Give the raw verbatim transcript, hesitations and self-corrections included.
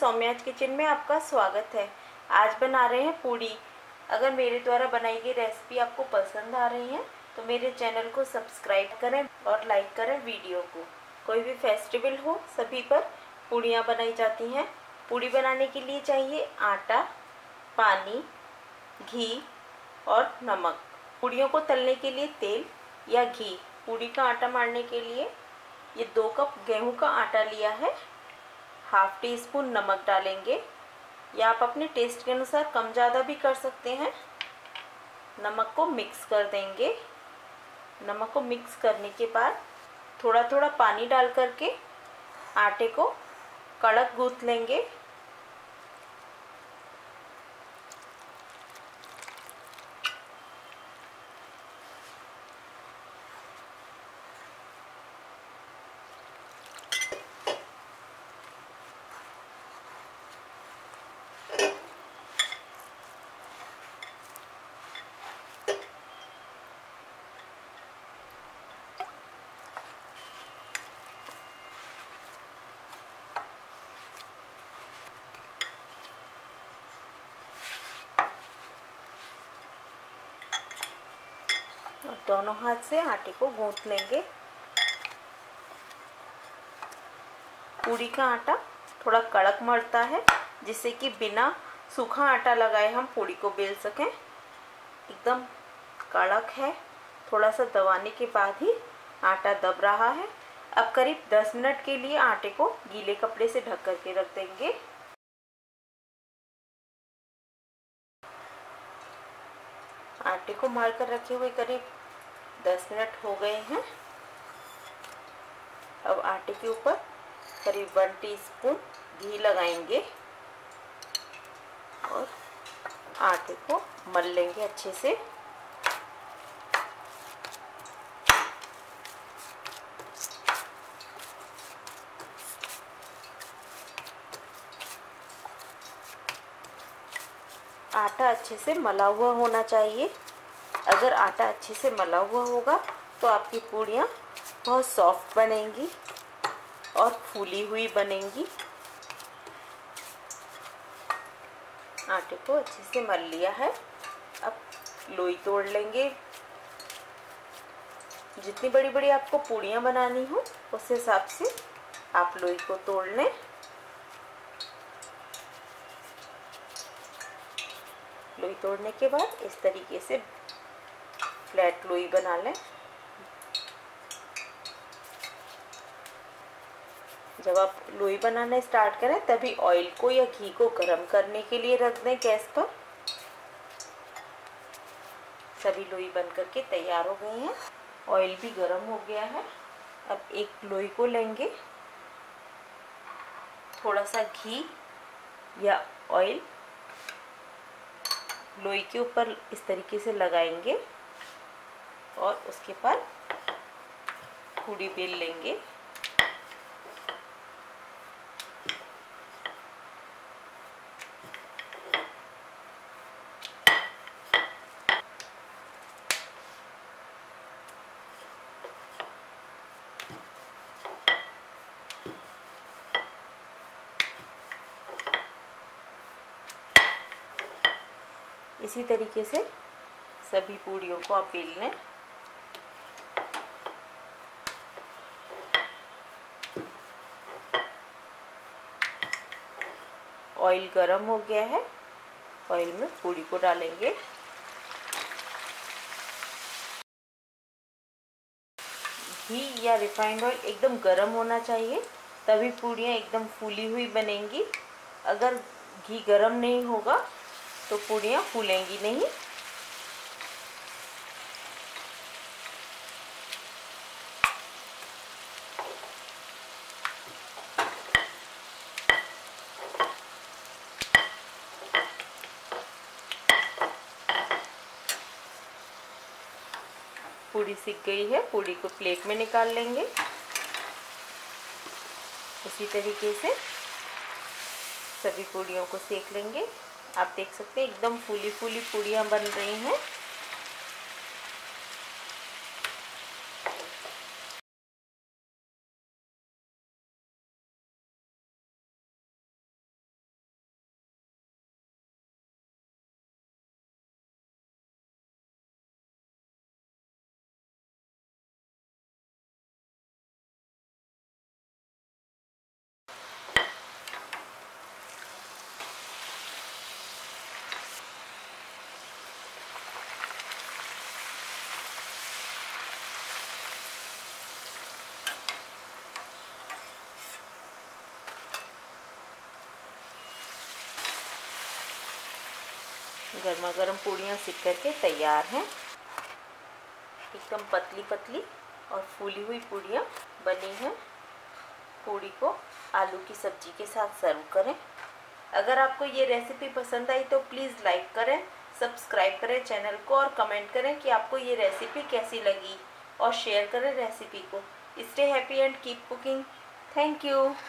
Saumya's kitchen में आपका स्वागत है। आज बना रहे हैं पूड़ी। अगर मेरे द्वारा बनाई गई रेसिपी आपको पसंद आ रही है तो मेरे चैनल को सब्सक्राइब करें और लाइक करें वीडियो को। कोई भी फेस्टिवल हो सभी पर पूड़ियाँ बनाई जाती हैं। पूड़ी बनाने के लिए चाहिए आटा, पानी, घी और नमक। पूड़ियों को तलने के लिए तेल या घी। पूड़ी का आटा मारने के लिए ये दो कप गेहूं का आटा लिया है। हाफ टी स्पून नमक डालेंगे, या आप अपने टेस्ट के अनुसार कम ज़्यादा भी कर सकते हैं। नमक को मिक्स कर देंगे। नमक को मिक्स करने के बाद थोड़ा थोड़ा पानी डाल करके आटे को कड़क गूंथ लेंगे। दोनों हाथ से आटे को गूंथ लेंगे। पूड़ी का आटा थोड़ा कड़क मरता है, जिससे कि बिना सूखा आटा लगाए हम पूड़ी को बेल सकें। एकदम कड़क है, थोड़ा सा दबाने के बाद ही आटा दब रहा है। अब करीब दस मिनट के लिए आटे को गीले कपड़े से ढक करके रख देंगे। आटे को मार कर रखे हुए करीब दस मिनट हो गए हैं। अब आटे के ऊपर करीब वन टीस्पून घी लगाएंगे और आटे को मल लेंगे अच्छे से। आटा अच्छे से मला हुआ होना चाहिए। अगर आटा अच्छे से मला हुआ होगा तो आपकी पूड़ियाँ बहुत सॉफ्ट बनेंगी और फूली हुई बनेंगी। आटे को अच्छे से मल लिया है। अब लोई तोड़ लेंगे। जितनी बड़ी बड़ी आपको पूड़ियाँ बनानी हो उस हिसाब से आप लोई को तोड़ लें। लोई तोड़ने के बाद इस तरीके से फ्लैट लोई बना लें। जब आप लोई बनाना स्टार्ट करें तभी ऑयल को या घी को गर्म करने के लिए रख दें गैस पर। सभी लोई बन करके तैयार हो गई हैं। ऑयल भी गर्म हो गया है। अब एक लोई को लेंगे, थोड़ा सा घी या ऑयल लोई के ऊपर इस तरीके से लगाएंगे और उसके बाद पूड़ी बेल लेंगे। इसी तरीके से सभी पूड़ियों को आप बेल लें। ऑयल गरम हो गया है। ऑयल में पूड़ी को डालेंगे। घी या रिफाइंड ऑयल एकदम गरम होना चाहिए, तभी पूड़ियाँ एकदम फूली हुई बनेंगी। अगर घी गरम नहीं होगा तो पूड़ियाँ फूलेंगी नहीं। पूड़ी सिक गई है। पूड़ी को प्लेट में निकाल लेंगे। इसी तरीके से सभी पूड़ियों को सेक लेंगे। आप देख सकते हैं एकदम फूली फूली पूड़ियाँ बन रही हैं। गर्मा गर्म पूड़ियाँ सिक करके तैयार हैं। एकदम पतली पतली और फूली हुई पूड़ियाँ बनी हैं। पूड़ी को आलू की सब्जी के साथ सर्व करें। अगर आपको ये रेसिपी पसंद आई तो प्लीज़ लाइक करें, सब्सक्राइब करें चैनल को और कमेंट करें कि आपको ये रेसिपी कैसी लगी और शेयर करें रेसिपी को। Stay happy and keep cooking. Thank you.